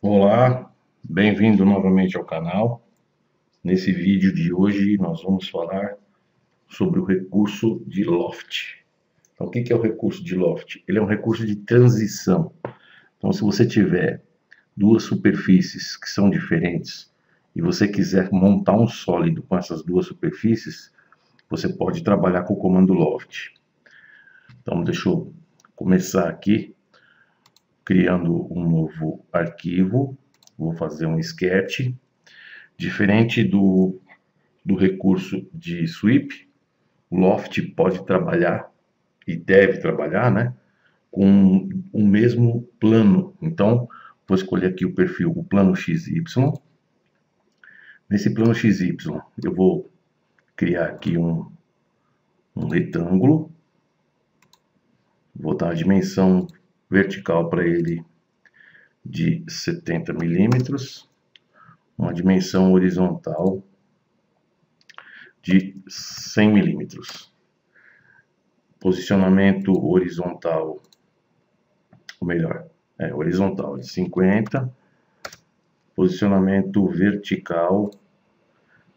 Olá, bem-vindo novamente ao canal. Nesse vídeo de hoje nós vamos falar sobre o recurso de Loft. Então, o que é o recurso de Loft? Ele é um recurso de transição. Então, se você tiver duas superfícies que são diferentes e você quiser montar um sólido com essas duas superfícies, você pode trabalhar com o comando Loft. Então, deixa eu começar aqui, criando um novo arquivo. Vou fazer um sketch. Diferente do recurso de sweep, o Loft pode trabalhar, e deve trabalhar, né, com o mesmo plano. Então, vou escolher aqui o perfil, o plano XY. Nesse plano XY, eu vou criar aqui um retângulo. Vou dar a dimensão vertical para ele de 70 milímetros, uma dimensão horizontal de 100 milímetros, posicionamento horizontal, horizontal de 50, posicionamento vertical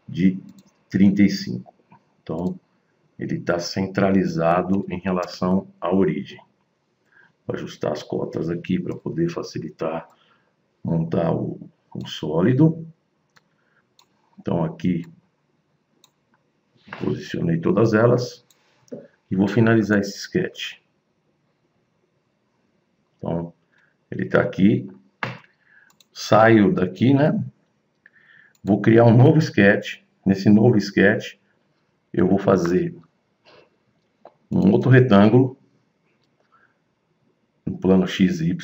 de 35. Então, ele está centralizado em relação à origem. Vou ajustar as cotas aqui para poder facilitar montar o sólido. Então aqui posicionei todas elas e vou finalizar esse sketch. Então ele está aqui, saio daqui, né? Vou criar um novo sketch. Nesse novo sketch eu vou fazer um outro retângulo, plano XY,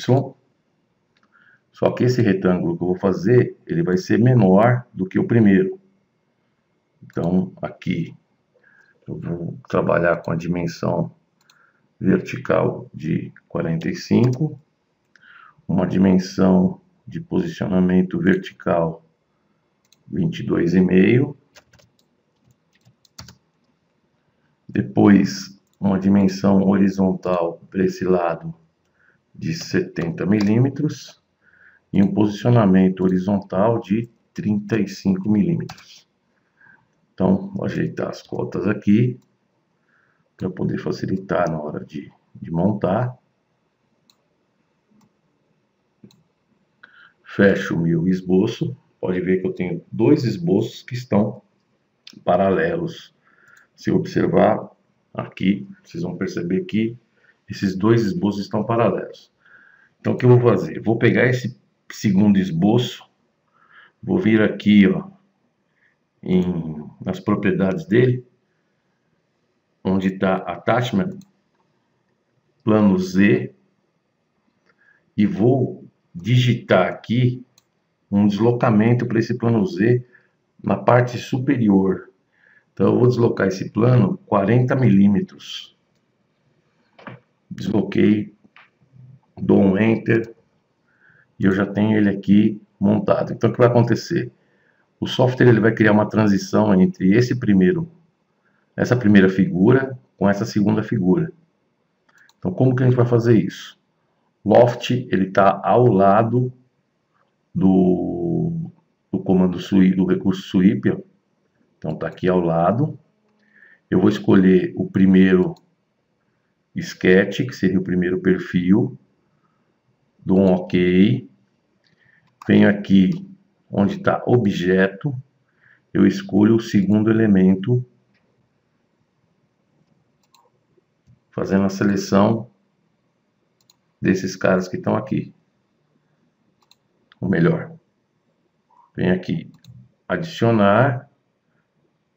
só que esse retângulo que eu vou fazer, ele vai ser menor do que o primeiro. Então, aqui, eu vou trabalhar com a dimensão vertical de 45, uma dimensão de posicionamento vertical 22,5, depois uma dimensão horizontal para esse lado de 70 milímetros e um posicionamento horizontal de 35 milímetros. Então, vou ajeitar as cotas aqui para poder facilitar na hora de montar. Fecho o meu esboço. Pode ver que eu tenho dois esboços que estão paralelos. Se observar aqui, vocês vão perceber que esses dois esboços estão paralelos. Então, o que eu vou fazer? Vou pegar esse segundo esboço, vou vir aqui, ó, nas propriedades dele, onde está Attachment, plano Z, e vou digitar aqui um deslocamento para esse plano Z na parte superior. Então, eu vou deslocar esse plano 40 milímetros. Desloquei, dou um Enter e eu já tenho ele aqui montado. Então, o que vai acontecer? O software ele vai criar uma transição entre essa primeira figura com essa segunda figura. Então, como que a gente vai fazer isso? Loft ele está ao lado do comando sweep, do recurso sweep. Ó. Então, está aqui ao lado. Eu vou escolher o primeiro sketch, que seria o primeiro perfil, dou um OK, venho aqui onde está objeto, eu escolho o segundo elemento, fazendo a seleção desses caras que estão aqui, ou melhor, venho aqui, adicionar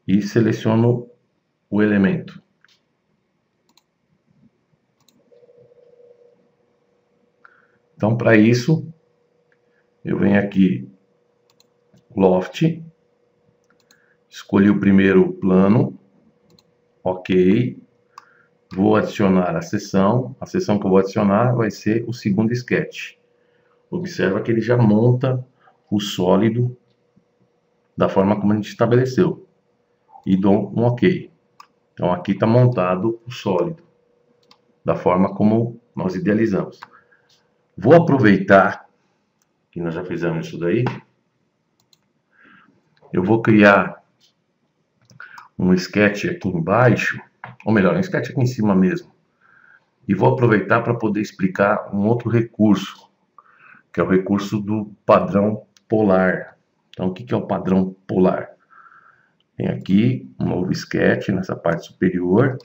e seleciono o elemento. Então, para isso, eu venho aqui, Loft, escolhi o primeiro plano, OK, vou adicionar a seção que eu vou adicionar vai ser o segundo sketch. Observa que ele já monta o sólido da forma como a gente estabeleceu, e dou um OK. Então, aqui está montado o sólido, da forma como nós idealizamos. Vou aproveitar que nós já fizemos isso daí. Eu vou criar um sketch aqui embaixo, ou melhor, um sketch aqui em cima mesmo. E vou aproveitar para poder explicar um outro recurso, que é o recurso do padrão polar. Então, o que é o padrão polar? Tem aqui um novo sketch nessa parte superior.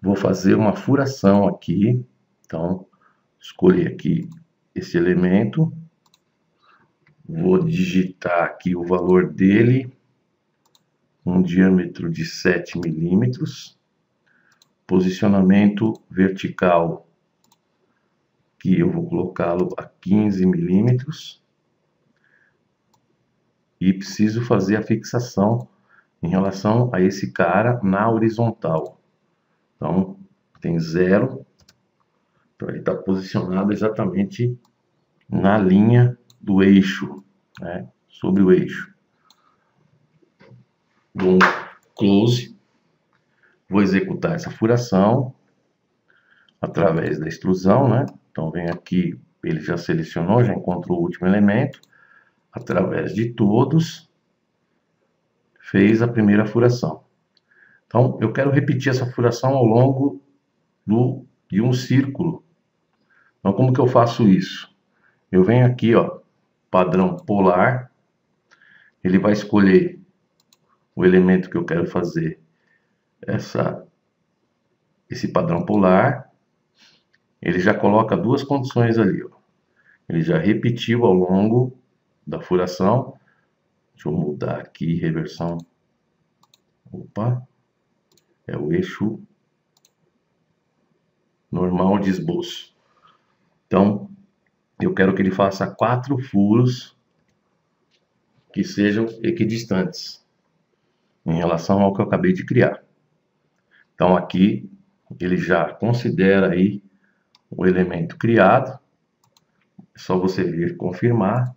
Vou fazer uma furação aqui. Então, escolhi aqui esse elemento. Vou digitar aqui o valor dele, um diâmetro de 7 milímetros. Posicionamento vertical, que eu vou colocá-lo a 15 milímetros. E preciso fazer a fixação em relação a esse cara na horizontal. Então, tem 0. Então, ele está posicionado exatamente na linha do eixo, né? Sobre o eixo. Dou um close. Vou executar essa furação através da extrusão, né? Então, vem aqui, ele já selecionou, já encontrou o último elemento. Através de todos, fez a primeira furação. Então, eu quero repetir essa furação ao longo de um círculo. Então, como que eu faço isso? Eu venho aqui, ó, padrão polar. Ele vai escolher o elemento que eu quero fazer esse padrão polar. Ele já coloca duas condições ali, ó. Ele já repetiu ao longo da furação. Deixa eu mudar aqui, reversão. Opa, é o eixo normal de esboço. Então, eu quero que ele faça 4 furos que sejam equidistantes em relação ao que eu acabei de criar. Então, aqui ele já considera aí o elemento criado. É só você vir confirmar.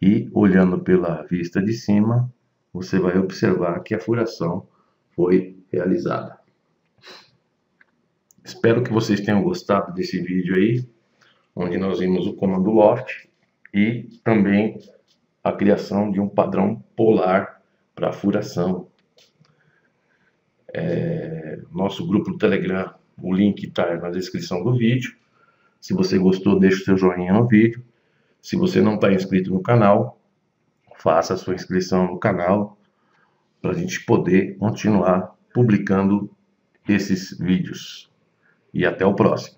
E olhando pela vista de cima, você vai observar que a furação foi realizada. Espero que vocês tenham gostado desse vídeo aí, onde nós vimos o comando Loft e também a criação de um padrão polar para a furação. Nosso grupo do Telegram, o link está na descrição do vídeo. Se você gostou, deixe o seu joinha no vídeo. Se você não está inscrito no canal, faça a sua inscrição no canal para a gente poder continuar publicando esses vídeos. E até o próximo.